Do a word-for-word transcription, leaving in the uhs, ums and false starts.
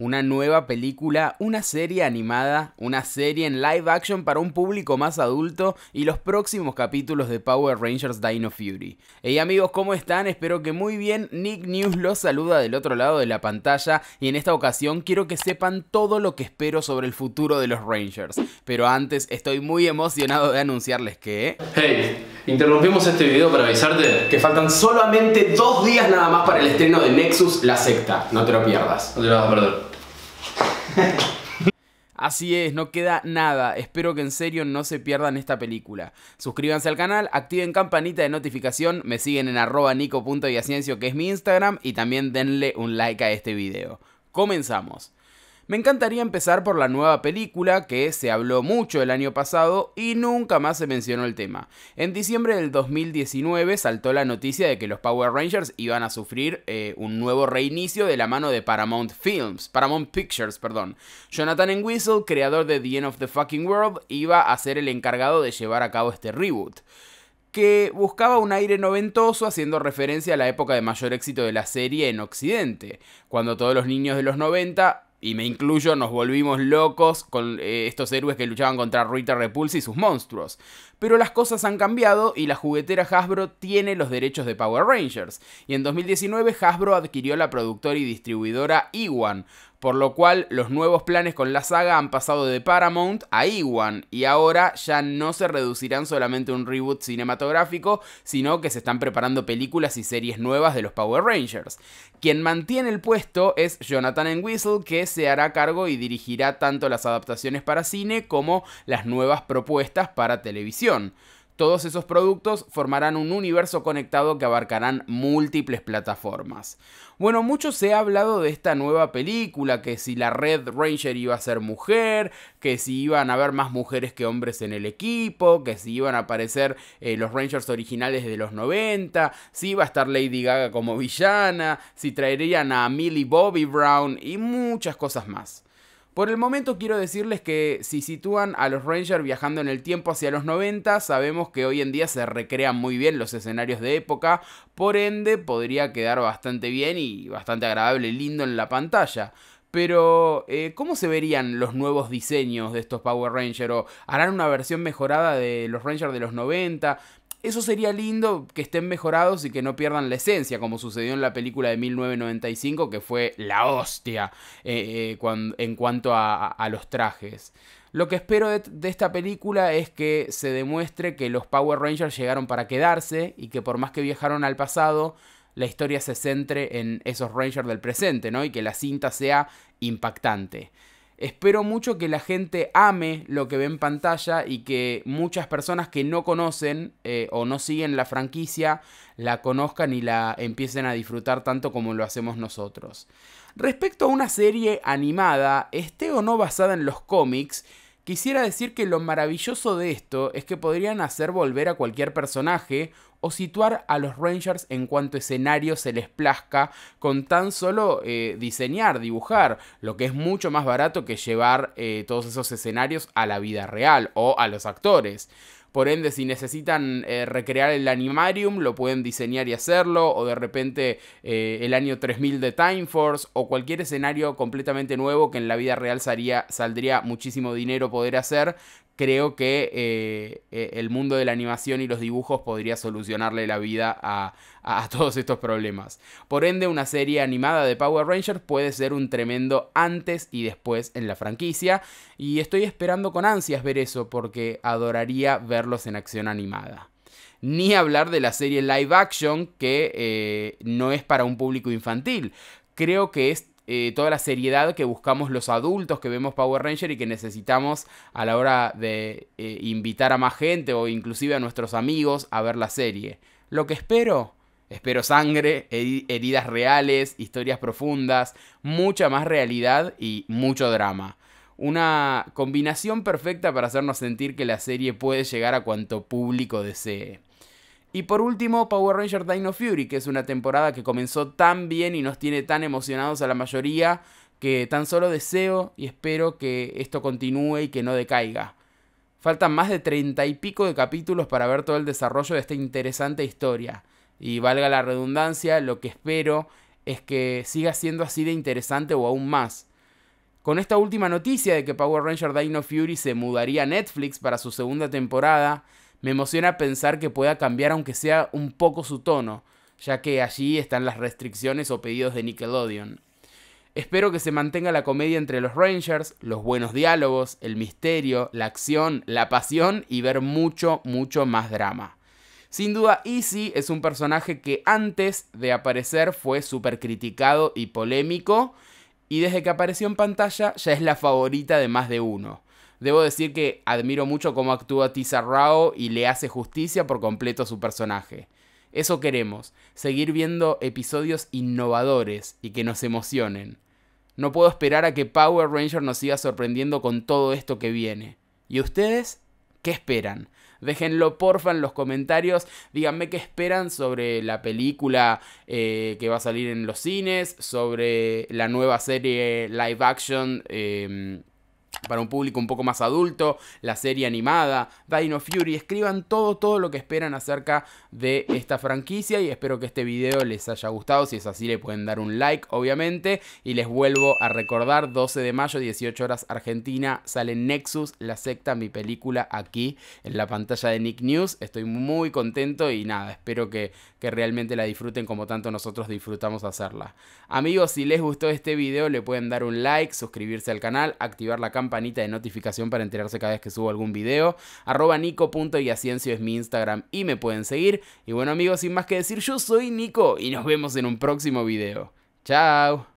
una nueva película, una serie animada, una serie en live action para un público más adulto y los próximos capítulos de Power Rangers Dino Fury. Hey amigos, ¿cómo están? Espero que muy bien. Nick News los saluda del otro lado de la pantalla y en esta ocasión quiero que sepan todo lo que espero sobre el futuro de los Rangers. Pero antes estoy muy emocionado de anunciarles que... Hey, interrumpimos este video para avisarte que faltan solamente dos días nada más para el estreno de Nexus La Secta. No te lo pierdas. No te lo vas a perder. Así es, no queda nada, espero que en serio no se pierdan esta película. Suscríbanse al canal, activen campanita de notificación, me siguen en arroba nico punto iasciencio, que es mi Instagram, y también denle un like a este video. Comenzamos. Me encantaría empezar por la nueva película, que se habló mucho el año pasado y nunca más se mencionó el tema. En diciembre del dos mil diecinueve saltó la noticia de que los Power Rangers iban a sufrir eh, un nuevo reinicio de la mano de Paramount Films, Paramount Pictures, perdón. Jonathan Entwistle, creador de The End of the Fucking World, iba a ser el encargado de llevar a cabo este reboot, que buscaba un aire noventoso haciendo referencia a la época de mayor éxito de la serie en Occidente, cuando todos los niños de los noventa... y me incluyo, nos volvimos locos con eh, estos héroes que luchaban contra Rita Repulsa y sus monstruos. Pero las cosas han cambiado y la juguetera Hasbro tiene los derechos de Power Rangers. Y en dos mil diecinueve Hasbro adquirió la productora y distribuidora eOne, por lo cual los nuevos planes con la saga han pasado de Paramount a eOne. Y ahora ya no se reducirán solamente a un reboot cinematográfico, sino que se están preparando películas y series nuevas de los Power Rangers. Quien mantiene el puesto es Jonathan Entwistle, que se hará cargo y dirigirá tanto las adaptaciones para cine como las nuevas propuestas para televisión. Todos esos productos formarán un universo conectado que abarcarán múltiples plataformas. Bueno, mucho se ha hablado de esta nueva película, que si la Red Ranger iba a ser mujer, que si iban a haber más mujeres que hombres en el equipo, que si iban a aparecer eh, los Rangers originales de los noventa, si iba a estar Lady Gaga como villana, si traerían a Millie Bobby Brown y muchas cosas más. Por el momento quiero decirles que si sitúan a los Rangers viajando en el tiempo hacia los noventa, sabemos que hoy en día se recrean muy bien los escenarios de época, por ende podría quedar bastante bien y bastante agradable y lindo en la pantalla. Pero, eh, ¿cómo se verían los nuevos diseños de estos Power Rangers? ¿O harán una versión mejorada de los Rangers de los noventa? Eso sería lindo, que estén mejorados y que no pierdan la esencia, como sucedió en la película de mil novecientos noventa y cinco, que fue la hostia eh, eh, cuando, en cuanto a, a los trajes. Lo que espero de, de esta película es que se demuestre que los Power Rangers llegaron para quedarse y que por más que viajaron al pasado, la historia se centre en esos Rangers del presente, ¿no? Y que la cinta sea impactante. Espero mucho que la gente ame lo que ve en pantalla y que muchas personas que no conocen eh, o no siguen la franquicia la conozcan y la empiecen a disfrutar tanto como lo hacemos nosotros. Respecto a una serie animada, esté o no basada en los cómics, quisiera decir que lo maravilloso de esto es que podrían hacer volver a cualquier personaje o situar a los Rangers en cuanto escenario se les plazca con tan solo eh, diseñar, dibujar, lo que es mucho más barato que llevar eh, todos esos escenarios a la vida real o a los actores. Por ende, si necesitan eh, recrear el Animarium, lo pueden diseñar y hacerlo, o de repente eh, el año tres mil de Time Force, o cualquier escenario completamente nuevo que en la vida real salía, saldría muchísimo dinero poder hacer. Creo que eh, eh, el mundo de la animación y los dibujos podría solucionarle la vida a, a, a todos estos problemas. Por ende, una serie animada de Power Rangers puede ser un tremendo antes y después en la franquicia. Y estoy esperando con ansias ver eso, porque adoraría verlos en acción animada. Ni hablar de la serie live action, que eh, no es para un público infantil. Creo que es Eh, toda la seriedad que buscamos los adultos que vemos Power Ranger y que necesitamos a la hora de eh, invitar a más gente o inclusive a nuestros amigos a ver la serie. Lo que espero, espero sangre, heridas reales, historias profundas, mucha más realidad y mucho drama. Una combinación perfecta para hacernos sentir que la serie puede llegar a cuanto público desee. Y por último, Power Rangers Dino Fury, que es una temporada que comenzó tan bien y nos tiene tan emocionados a la mayoría, que tan solo deseo y espero que esto continúe y que no decaiga. Faltan más de treinta y pico de capítulos para ver todo el desarrollo de esta interesante historia. Y valga la redundancia, lo que espero es que siga siendo así de interesante o aún más. Con esta última noticia de que Power Rangers Dino Fury se mudaría a Netflix para su segunda temporada, me emociona pensar que pueda cambiar aunque sea un poco su tono, ya que allí están las restricciones o pedidos de Nickelodeon. Espero que se mantenga la comedia entre los Rangers, los buenos diálogos, el misterio, la acción, la pasión y ver mucho, mucho más drama. Sin duda, Izzy es un personaje que antes de aparecer fue súper criticado y polémico, y desde que apareció en pantalla ya es la favorita de más de uno. Debo decir que admiro mucho cómo actúa Tisha Rao y le hace justicia por completo a su personaje. Eso queremos, seguir viendo episodios innovadores y que nos emocionen. No puedo esperar a que Power Ranger nos siga sorprendiendo con todo esto que viene. ¿Y ustedes? ¿Qué esperan? Déjenlo porfa en los comentarios, díganme qué esperan sobre la película eh, que va a salir en los cines, sobre la nueva serie live action eh, para un público un poco más adulto, la serie animada, Dino Fury. Escriban todo, todo lo que esperan acerca de esta franquicia y espero que este video les haya gustado. Si es así le pueden dar un like, obviamente. Y les vuelvo a recordar, doce de mayo, dieciocho horas Argentina, sale Nexus La Secta, mi película, aquí en la pantalla de Nick News. Estoy muy contento y nada, espero que, que realmente la disfruten como tanto nosotros disfrutamos hacerla. Amigos, si les gustó este video le pueden dar un like, suscribirse al canal, activar la campanita campanita de notificación para enterarse cada vez que subo algún video. Arroba nico punto iaciencio es mi Instagram y me pueden seguir. Y bueno amigos, sin más que decir, yo soy Nico y nos vemos en un próximo video. Chao.